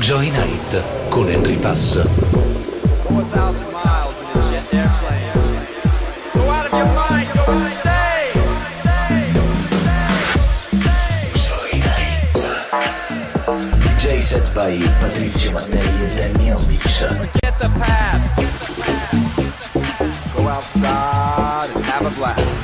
Join Night con Henry Pass. DJ set by Patrizio Mattei e Dennis Homich. Get the pass. Go outside and have a blast.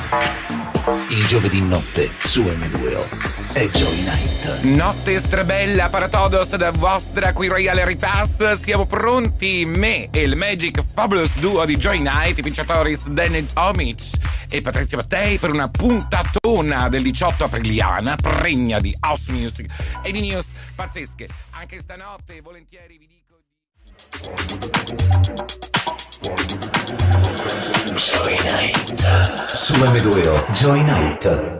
Il giovedì notte su M2O. E Joy Night. Notte strebella para todos da vostra qui Royal Repass. Siamo pronti, me e il Magic Fabulous duo di Joy Night, i vincitori Dennis Homich e Patrizio Mattei, per una puntatona del 18 apriliana pregna di house music e di news pazzesche. Anche stanotte volentieri vi dico Joy Night su M2O. Joy Night.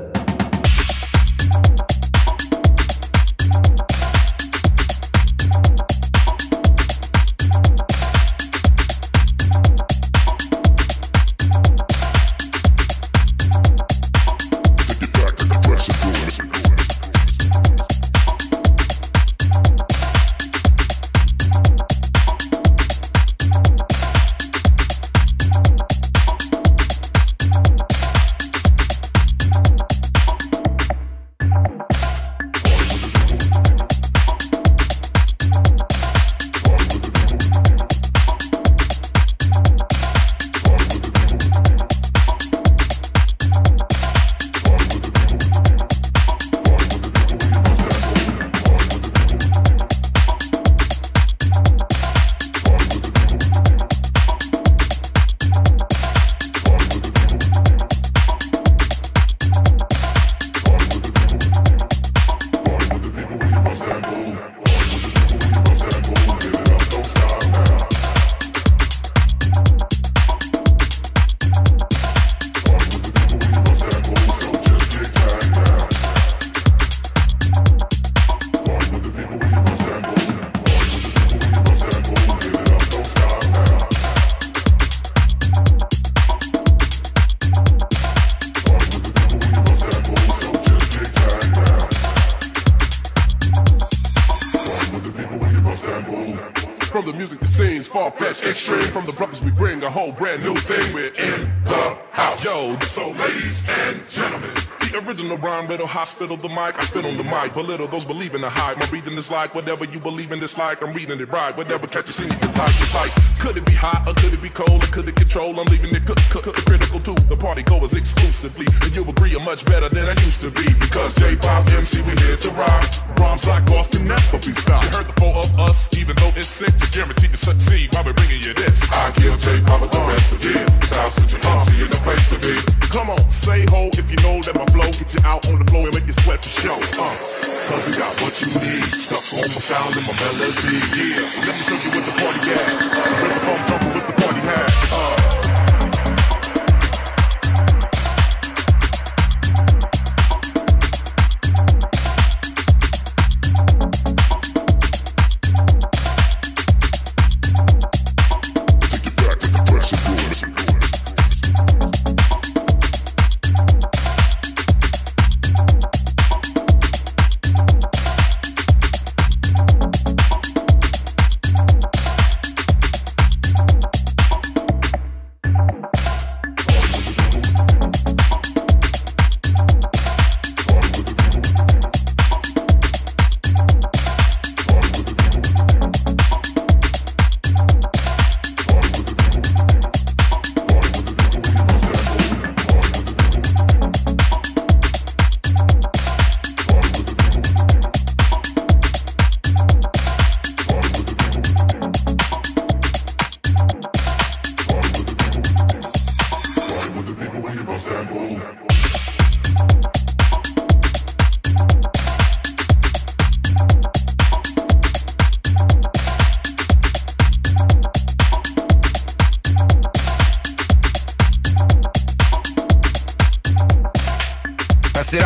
From the music, the scenes, far-fetched, extreme. From the brothers we bring a whole brand new thing. We're in the house. Yo, so ladies and gentlemen, the original rhyme, little hospital, the mic. I spit on the mic, belittle those believing the hype. My reading is like whatever you believe in this like. I'm reading it right, whatever catches in your life is like. Could it be hot or could it be cold or could it control? I'm leaving it critical to the party goers exclusively. And you'll agree I'm much better than I used to be. Because J-pop MC, we here to rock. Rhymes like Boston never be stopped. You heard the four of us, even though it's six. Guaranteed to succeed while we're bringing you this. I give J-pop with the recipe. South Central MC in the place to be. Come on, say ho if you know that my flow get you out on the floor and make you sweat for show. Cause we got what you need. Stuck on my style and my melody. Yeah, let me show you what the party at. Where's the phone jumping with the party hat?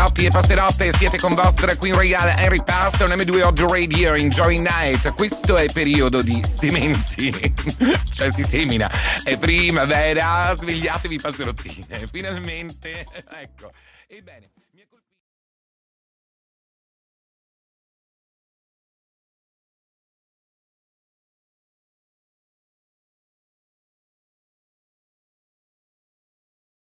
Passerotti e passerotte, siete con vostra qui in Royal Henry Pass, un M2O Radio in Joy Night. Questo è periodo di sementi, cioè si semina, è primavera, svegliatevi passerottine, finalmente, ecco, ebbene.